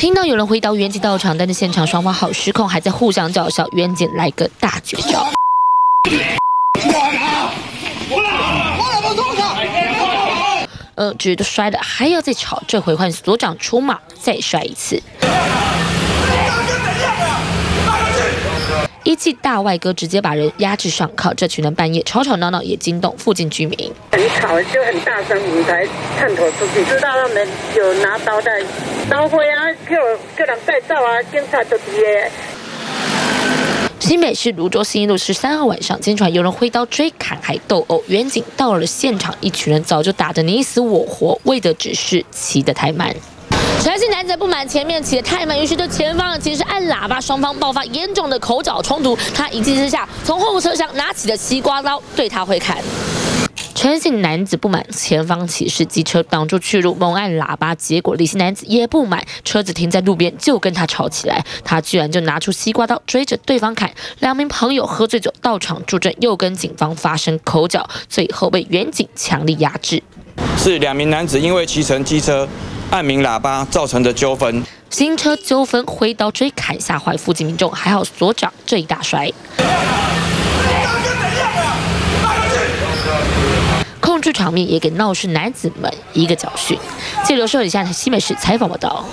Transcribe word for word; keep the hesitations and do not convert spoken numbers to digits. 听到有人回答远景到场，但是现场双方好失控，还在互相叫嚣。远景来个大绝招！呃，觉得摔的还要再吵，这回换所长出马，再摔一次。 一记大外哥直接把人压制上铐，这群人半夜吵吵闹闹，也惊动附近居民。很吵，就很大声，我们才探头出去，知道他们有拿刀在刀挥啊，叫叫人带走啊，警察就直接。新北市泸州信义路十三号晚上，经传有人挥刀追砍还斗殴，远景到了现场，一群人早就打得你死我活，为的只是骑得太慢。 陈姓男子不满前面骑得太慢，于是对前方的骑士按喇叭，双方爆发严重的口角冲突。他一气之下，从后部车厢拿起了西瓜刀，对他挥砍。陈姓男子不满前方骑士机车挡住去路，猛按喇叭，结果李姓男子也不满，车子停在路边就跟他吵起来。他居然就拿出西瓜刀追着对方砍。两名朋友喝醉酒到场助阵，又跟警方发生口角，最后被远警强力压制。是两名男子因为骑乘机车。 按鸣喇叭造成的纠纷，行车纠纷挥刀追砍，吓坏附近民众。还好所长这一大摔，控制场面也给闹事男子们一个教训。记者刘秀以下，新北市采访报道。